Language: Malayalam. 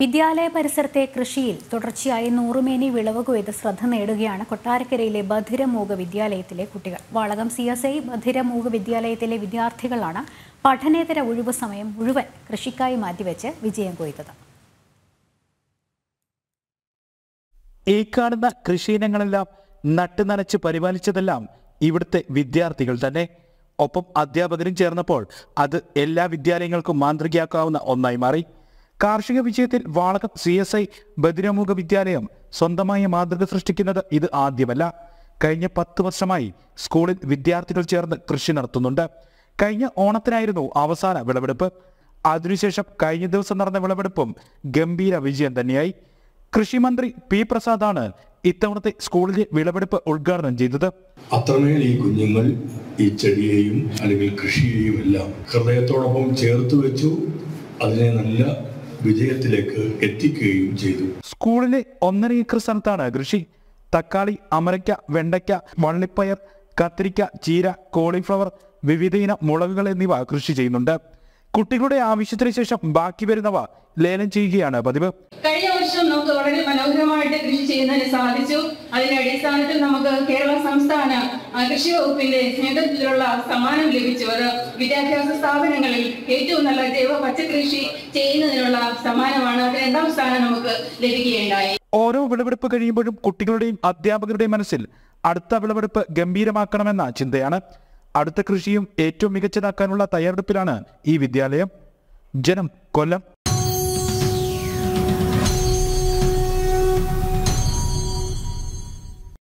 വിദ്യാലയ പരിസരത്തെ കൃഷിയിൽ തുടർച്ചയായി നൂറുമേനി വിളവ് കൊയ്ത് ശ്രദ്ധ നേടുകയാണ് കൊട്ടാരക്കരയിലെ ബധിര മൂക വിദ്യാലയത്തിലെ കുട്ടികൾ. വാളകം CSI ബധിര മൂക വിദ്യാലയത്തിലെ വിദ്യാർത്ഥികളാണ് പഠനേതര ഒഴിവ് സമയം മുഴുവൻ കൃഷിക്കായി മാറ്റിവെച്ച് വിജയം കൊയ്തത്. ഈ കാണുന്ന കൃഷിയിനങ്ങളെല്ലാം നട്ടുനനച്ച് പരിപാലിച്ചതെല്ലാം ഇവിടുത്തെ വിദ്യാർത്ഥികൾ തന്നെ. ഒപ്പം അധ്യാപകരും ചേർന്നപ്പോൾ അത് എല്ലാ വിദ്യാലയങ്ങൾക്കും മാന്ത്രികയാക്കാവുന്ന ഒന്നായി മാറി. കാർഷിക വിജയത്തിൽ വാളകം CSI ബധിരമൂക വിദ്യാലയം സ്വന്തമായ മാതൃക സൃഷ്ടിക്കുന്നത് ഇത് ആദ്യമല്ല. കഴിഞ്ഞ 10 വർഷമായി സ്കൂളിൽ വിദ്യാർത്ഥികൾ ചേർന്ന് കൃഷി നടത്തുന്നുണ്ട്. കഴിഞ്ഞ ഓണത്തിനായിരുന്നു അവസാന വിളവെടുപ്പ്. അതിനുശേഷം കഴിഞ്ഞ ദിവസം നടന്ന വിളവെടുപ്പും ഗംഭീര വിജയം തന്നെയായി. കൃഷിമന്ത്രി P Prasad ആണ് ഇത്തവണത്തെ സ്കൂളിലെ വിളവെടുപ്പ് ഉദ്ഘാടനം ചെയ്തത്. അത്രമേൽ ഈ കുഞ്ഞുങ്ങൾ ഈ ചെടിയെയും അല്ലെങ്കിൽ കൃഷിയെയും എല്ലാം ഹൃദയത്തോടൊപ്പം ചേർത്ത് വെച്ചു, അതിനെ നല്ല വിജയത്തിലേക്ക് എത്തിക്കുകയും ചെയ്തു. സ്കൂളിലെ 1.5 ഏക്കർ സ്ഥലത്താണ് കൃഷി. തക്കാളി, അമരയ്ക്ക, വെണ്ടയ്ക്ക, വള്ളിപ്പയർ, കത്തിരിക്ക, ചീര, കോളിഫ്ലവർ, വിവിധയിന മുളകുകൾ എന്നിവ കൃഷി ചെയ്യുന്നുണ്ട്. കുട്ടികളുടെ ആവശ്യത്തിന് ശേഷം ബാക്കി വരുന്നവ ലേലം ചെയ്യുകയാണ് പതിവ്. കഴിഞ്ഞ വർഷം നമുക്ക് വളരെ മനോഹരമായിട്ട് കൃഷി ചെയ്യുന്നതിന് സാധിച്ചു. അതിന്റെ അടിസ്ഥാനത്തിൽ നമുക്ക് കേരള സംസ്ഥാന കൃഷി വകുപ്പിന്റെ നേതൃത്വത്തിലുള്ള സമ്മാനം ലഭിച്ചു. അത് വിദ്യാഭ്യാസ സ്ഥാപനങ്ങളിൽ ഏറ്റവും നല്ല ജൈവ പച്ചക്കൃഷി ചെയ്യുന്നതിനുള്ള സമ്മാനമാണ്. അത് 2ാം സ്ഥാനം നമുക്ക് ലഭിക്കുകയുണ്ടായി. ഓരോ വിളവെടുപ്പ് കഴിയുമ്പോഴും കുട്ടികളുടെയും അധ്യാപകരുടെയും മനസ്സിൽ അടുത്ത വിളവെടുപ്പ് ഗംഭീരമാക്കണമെന്ന ചിന്തയാണ്. അടുത്ത കൃഷിയും ഏറ്റവും മികച്ചതാക്കാനുള്ള തയ്യാറെടുപ്പിലാണ് ഈ വിദ്യാലയം. ജനം, കൊല്ലം.